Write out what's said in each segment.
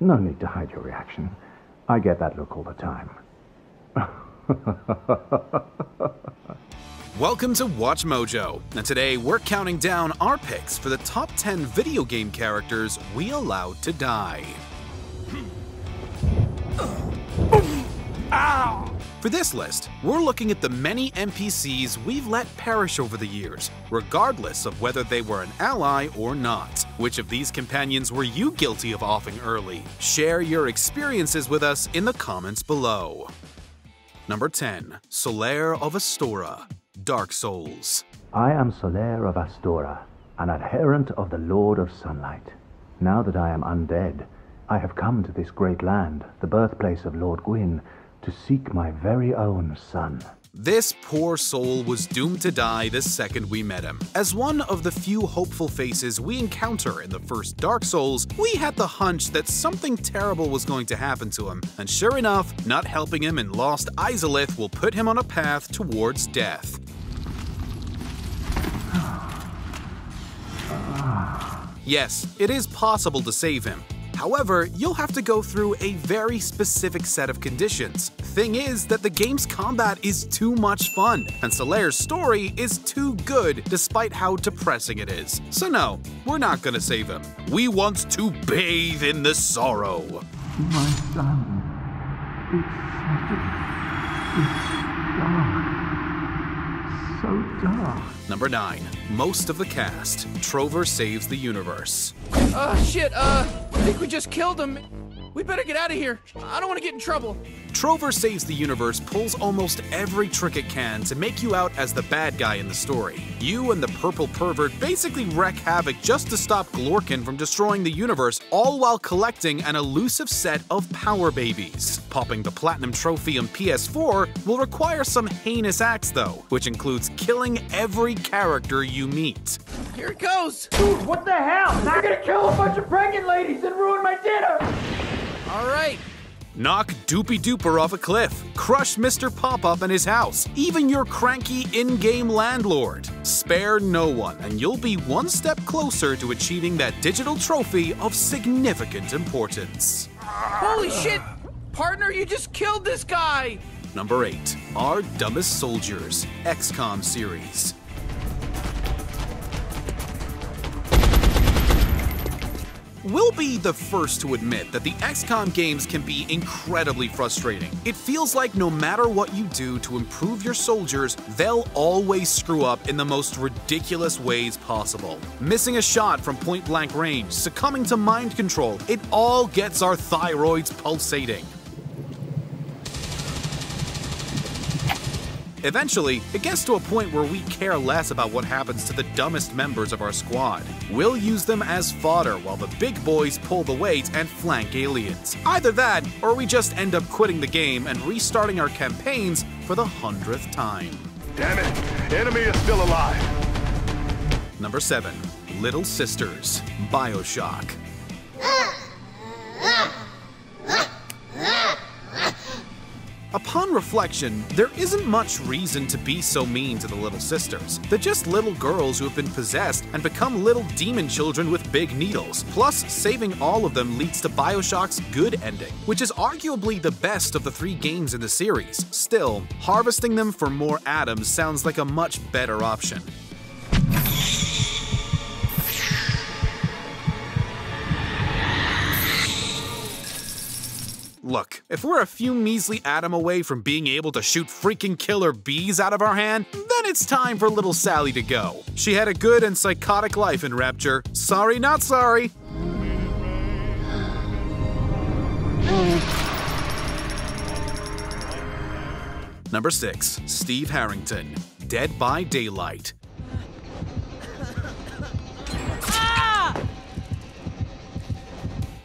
No need to hide your reaction. I get that look all the time. Welcome to Watch Mojo, and today we're counting down our picks for the top 10 video game characters we allowed to die. For this list, we're looking at the many NPCs we've let perish over the years, regardless of whether they were an ally or not. Which of these companions were you guilty of offing early? Share your experiences with us in the comments below. Number 10. Solaire of Astora, Dark Souls. I am Solaire of Astora, an adherent of the Lord of Sunlight. Now that I am undead, I have come to this great land, the birthplace of Lord Gwyn, to seek my very own son. This poor soul was doomed to die the second we met him. As one of the few hopeful faces we encounter in the first Dark Souls, we had the hunch that something terrible was going to happen to him, and sure enough, not helping him in Lost Izalith will put him on a path towards death. Yes, it is possible to save him. However, you'll have to go through a very specific set of conditions. Thing is that the game's combat is too much fun, and Solaire's story is too good despite how depressing it is. So no, we're not gonna save him. We want to bathe in the sorrow. My son, it's dark, so dark. Number 9, most of the cast, Trover Saves the Universe. I think we just killed him. We better get out of here. I don't want to get in trouble. Trover Saves the Universe pulls almost every trick it can to make you out as the bad guy in the story. You and the purple pervert basically wreak havoc just to stop Glorkin from destroying the universe, all while collecting an elusive set of Power Babies. Popping the Platinum Trophy on PS4 will require some heinous acts though, which includes killing every character you meet. Here it goes! Dude, what the hell? I'm gonna kill a bunch of pregnant ladies and ruin my dinner! Alright. Knock Doopy Dooper off a cliff. Crush Mr. Pop-up and his house. Even your cranky in-game landlord. Spare no one, and you'll be one step closer to achieving that digital trophy of significant importance. Holy shit! Partner, you just killed this guy! Number 8. Our Dumbest Soldiers, XCOM series. We'll be the first to admit that the XCOM games can be incredibly frustrating. It feels like no matter what you do to improve your soldiers, they'll always screw up in the most ridiculous ways possible. Missing a shot from point-blank range, succumbing to mind control, it all gets our thyroids pulsating. Eventually, it gets to a point where we care less about what happens to the dumbest members of our squad. We'll use them as fodder while the big boys pull the weight and flank aliens. Either that, or we just end up quitting the game and restarting our campaigns for the 100th time. Damn it! Enemy is still alive! Number 7. Little Sisters, BioShock. Upon reflection, there isn't much reason to be so mean to the Little Sisters. They're just little girls who have been possessed and become little demon children with big needles. Plus, saving all of them leads to BioShock's good ending, which is arguably the best of the three games in the series. Still, harvesting them for more atoms sounds like a much better option. Look, if we're a few measly atom away from being able to shoot freaking killer bees out of our hand, then it's time for little Sally to go. She had a good and psychotic life in Rapture. Sorry, not sorry. Number 6, Steve Harrington, Dead by Daylight.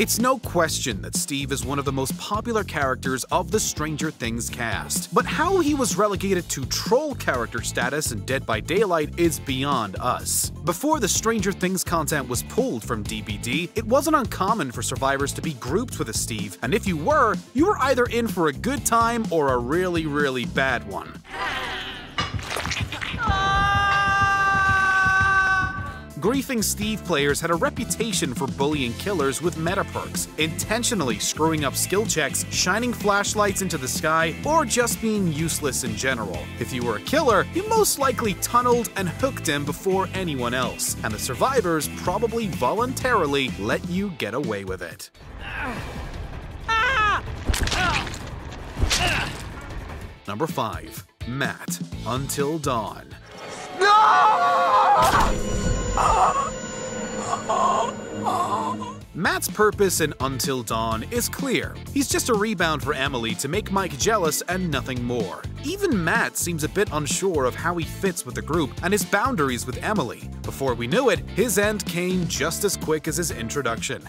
It's no question that Steve is one of the most popular characters of the Stranger Things cast, but how he was relegated to troll character status in Dead by Daylight is beyond us. Before the Stranger Things content was pulled from DBD, it wasn't uncommon for survivors to be grouped with a Steve, and if you were either in for a good time or a really, really bad one. Griefing Steve players had a reputation for bullying killers with meta perks, intentionally screwing up skill checks, shining flashlights into the sky, or just being useless in general. If you were a killer, you most likely tunneled and hooked him before anyone else, and the survivors probably voluntarily let you get away with it. Number 5. Matt, Until Dawn. Matt's purpose in Until Dawn is clear. He's just a rebound for Emily to make Mike jealous and nothing more. Even Matt seems a bit unsure of how he fits with the group and his boundaries with Emily. Before we knew it, his end came just as quick as his introduction.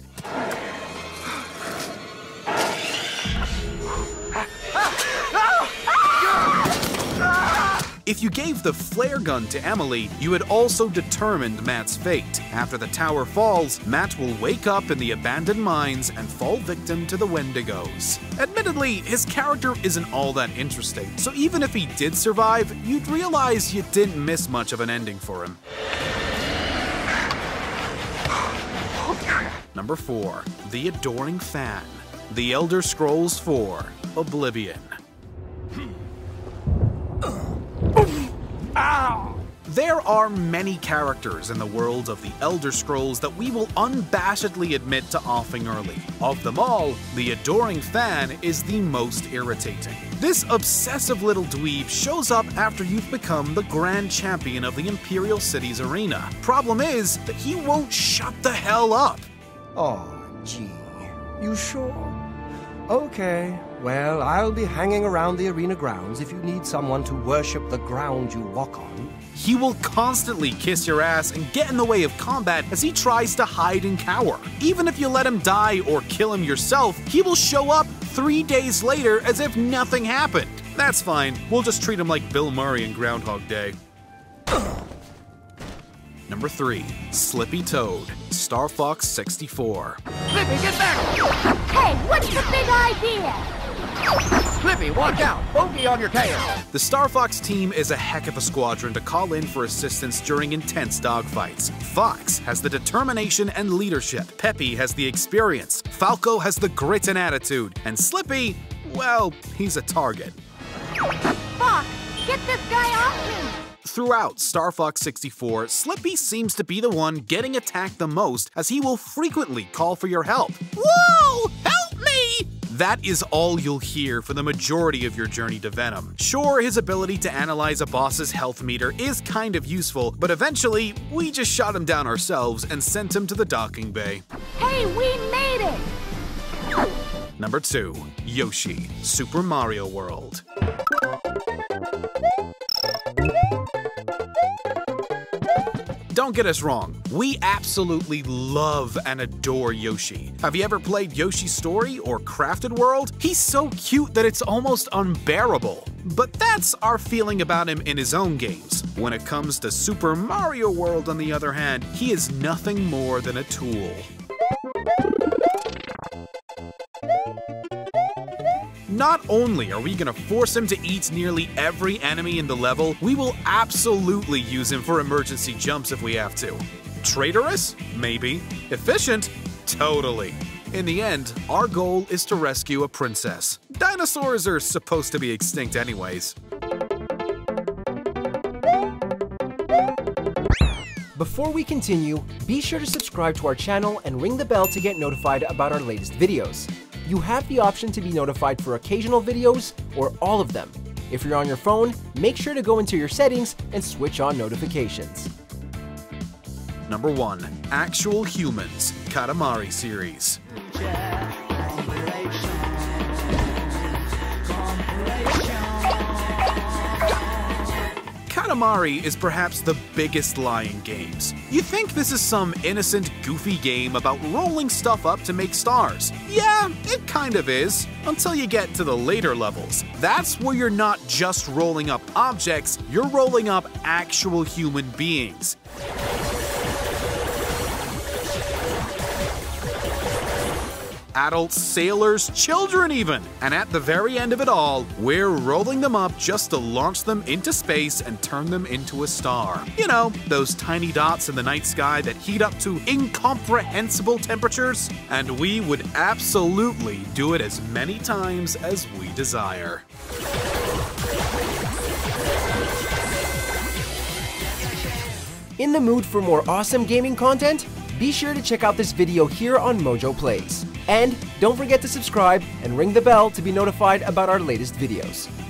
If you gave the flare gun to Emily, you had also determined Matt's fate. After the tower falls, Matt will wake up in the abandoned mines and fall victim to the Wendigos. Admittedly, his character isn't all that interesting, so even if he did survive, you'd realize you didn't miss much of an ending for him. Number 4. The Adoring Fan. The Elder Scrolls IV: Oblivion. There are many characters in the world of The Elder Scrolls that we will unabashedly admit to offing early. Of them all, the Adoring Fan is the most irritating. This obsessive little dweeb shows up after you've become the Grand Champion of the Imperial City's arena. Problem is that he won't shut the hell up. Oh, gee, you sure? Okay, well, I'll be hanging around the arena grounds if you need someone to worship the ground you walk on. He will constantly kiss your ass and get in the way of combat as he tries to hide and cower. Even if you let him die or kill him yourself, he will show up 3 days later as if nothing happened. That's fine, we'll just treat him like Bill Murray in Groundhog Day. Number 3. Slippy Toad, Star Fox 64. Slippy, get back! Hey, what's the big idea? Slippy, watch out! Bogey on your tail! The Star Fox team is a heck of a squadron to call in for assistance during intense dogfights. Fox has the determination and leadership, Peppy has the experience, Falco has the grit and attitude, and Slippy, well, he's a target. Fox, get this guy off me! Throughout Star Fox 64, Slippy seems to be the one getting attacked the most, as he will frequently call for your help. Whoa! Help me! That is all you'll hear for the majority of your journey to Venom. Sure, his ability to analyze a boss's health meter is kind of useful, but eventually, we just shot him down ourselves and sent him to the docking bay. Hey, we made it! Number 2. Yoshi, Super Mario World. Don't get us wrong, we absolutely love and adore Yoshi. Have you ever played Yoshi's Story or Crafted World? He's so cute that it's almost unbearable. But that's our feeling about him in his own games. When it comes to Super Mario World, on the other hand, he is nothing more than a tool. Not only are we gonna force him to eat nearly every enemy in the level, we will absolutely use him for emergency jumps if we have to. Traitorous? Maybe. Efficient? Totally. In the end, our goal is to rescue a princess. Dinosaurs are supposed to be extinct anyways. Before we continue, be sure to subscribe to our channel and ring the bell to get notified about our latest videos. You have the option to be notified for occasional videos or all of them. If you're on your phone, make sure to go into your settings and switch on notifications. Number 1. Actual Humans, Katamari series. Katamari is perhaps the biggest lie in games. You think this is some innocent, goofy game about rolling stuff up to make stars. Yeah, it kind of is, until you get to the later levels. That's where you're not just rolling up objects, you're rolling up actual human beings. adults, sailors, children even. And at the very end of it all, we're rolling them up just to launch them into space and turn them into a star. You know, those tiny dots in the night sky that heat up to incomprehensible temperatures? And we would absolutely do it as many times as we desire. In the mood for more awesome gaming content? Be sure to check out this video here on Mojo Plays. And don't forget to subscribe and ring the bell to be notified about our latest videos.